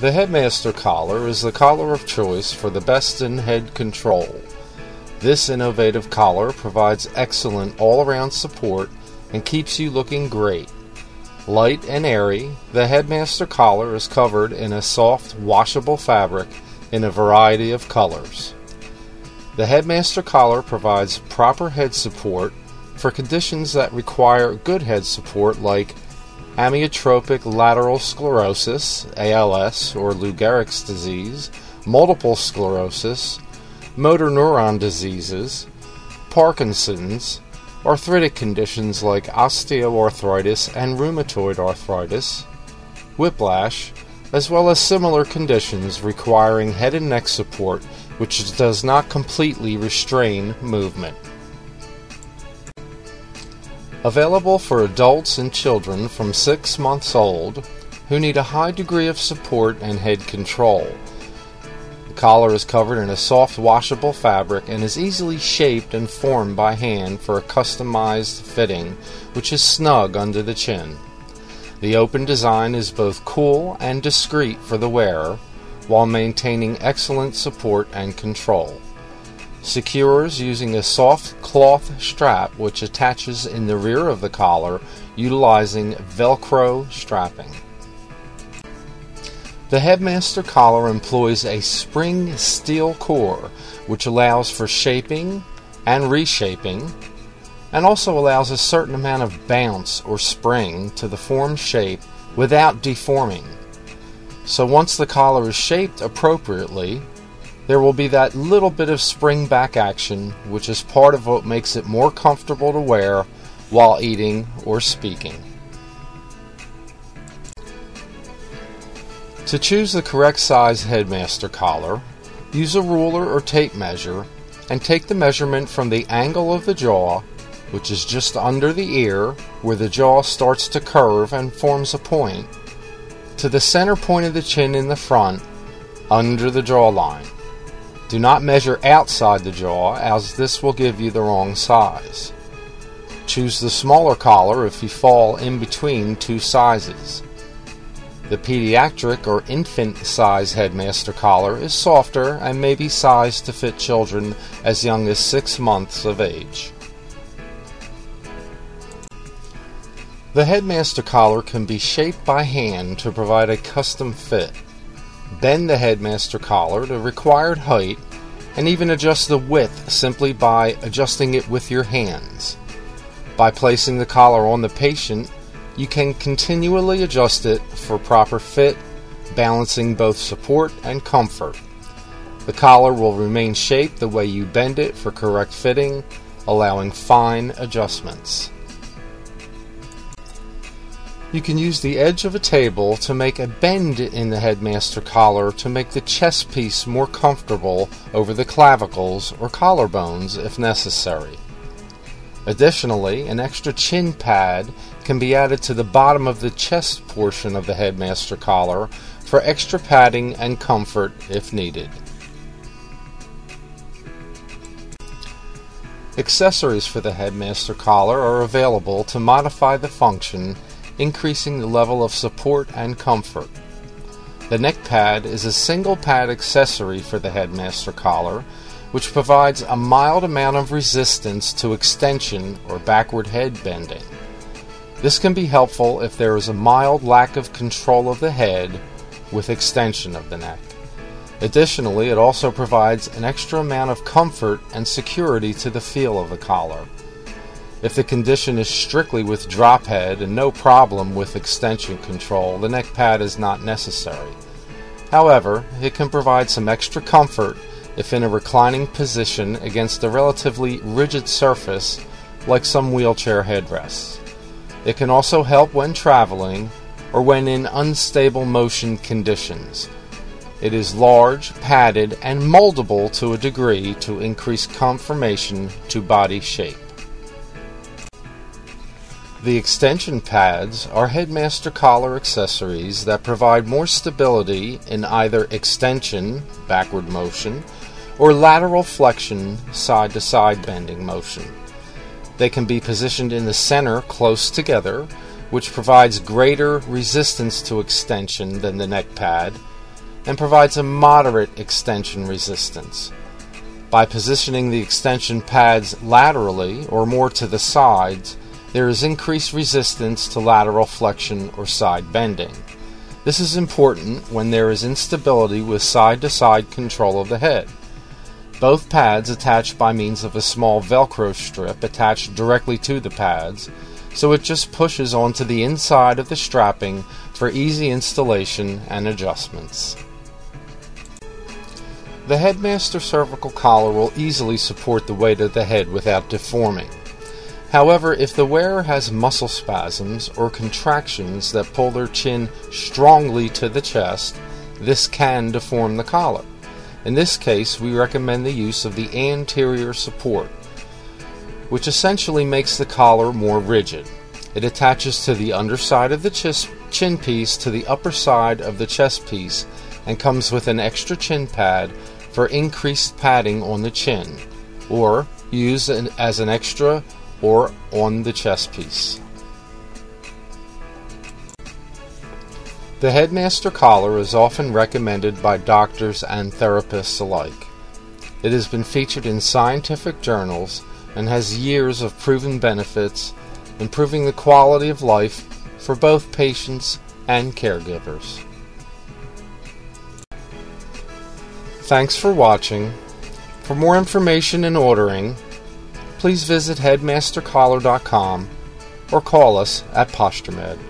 The Headmaster Collar is the collar of choice for the best in head control. This innovative collar provides excellent all-around support and keeps you looking great. Light and airy, the Headmaster Collar is covered in a soft, washable fabric in a variety of colors. The Headmaster Collar provides proper head support for conditions that require good head support like amyotrophic lateral sclerosis, ALS, or Lou Gehrig's disease, multiple sclerosis, motor neuron diseases, Parkinson's, arthritic conditions like osteoarthritis and rheumatoid arthritis, whiplash, as well as similar conditions requiring head and neck support which does not completely restrain movement. Available for adults and children from 6 months old who need a high degree of support and head control. The collar is covered in a soft washable fabric and is easily shaped and formed by hand for a customized fitting which is snug under the chin. The open design is both cool and discreet for the wearer while maintaining excellent support and control. Secures using a soft cloth strap which attaches in the rear of the collar utilizing Velcro strapping. The Headmaster Collar employs a spring steel core which allows for shaping and reshaping and also allows a certain amount of bounce or spring to the form shape without deforming. So once the collar is shaped appropriately, there will be that little bit of spring back action, which is part of what makes it more comfortable to wear while eating or speaking. To choose the correct size Headmaster Collar, use a ruler or tape measure and take the measurement from the angle of the jaw, which is just under the ear where the jaw starts to curve and forms a point, to the center point of the chin in the front under the jawline. Do not measure outside the jaw, as this will give you the wrong size. Choose the smaller collar if you fall in between two sizes. The pediatric or infant size Headmaster Collar is softer and may be sized to fit children as young as 6 months of age. The Headmaster Collar can be shaped by hand to provide a custom fit. Bend the Headmaster Collar to required height and even adjust the width simply by adjusting it with your hands. By placing the collar on the patient, you can continually adjust it for proper fit, balancing both support and comfort. The collar will remain shaped the way you bend it for correct fitting, allowing fine adjustments. You can use the edge of a table to make a bend in the Headmaster Collar to make the chest piece more comfortable over the clavicles or collarbones if necessary. Additionally, an extra chin pad can be added to the bottom of the chest portion of the Headmaster Collar for extra padding and comfort if needed. Accessories for the Headmaster Collar are available to modify the function, increasing the level of support and comfort. The neck pad is a single pad accessory for the Headmaster Collar, which provides a mild amount of resistance to extension or backward head bending. This can be helpful if there is a mild lack of control of the head with extension of the neck. Additionally, it also provides an extra amount of comfort and security to the feel of the collar. If the condition is strictly with drop head and no problem with extension control, the neck pad is not necessary. However, it can provide some extra comfort if in a reclining position against a relatively rigid surface like some wheelchair headrests. It can also help when traveling or when in unstable motion conditions. It is large, padded, and moldable to a degree to increase conformation to body shape. The extension pads are Headmaster Collar accessories that provide more stability in either extension, backward motion, or lateral flexion, side-to-side bending motion. They can be positioned in the center close together, which provides greater resistance to extension than the neck pad, and provides a moderate extension resistance. By positioning the extension pads laterally or more to the sides, there is increased resistance to lateral flexion or side bending. This is important when there is instability with side-to-side control of the head. Both pads attach by means of a small Velcro strip attached directly to the pads, so it just pushes onto the inside of the strapping for easy installation and adjustments. The Headmaster cervical collar will easily support the weight of the head without deforming. However, if the wearer has muscle spasms or contractions that pull their chin strongly to the chest, this can deform the collar. In this case, we recommend the use of the anterior support, which essentially makes the collar more rigid. It attaches to the underside of the chin piece to the upper side of the chest piece and comes with an extra chin pad for increased padding on the chin, or used as an extra or on the chest piece. The Headmaster collar is often recommended by doctors and therapists alike. It has been featured in scientific journals and has years of proven benefits, improving the quality of life for both patients and caregivers. Thanks for watching. For more information and ordering, please visit headmastercollar.com or call us at PostureMed.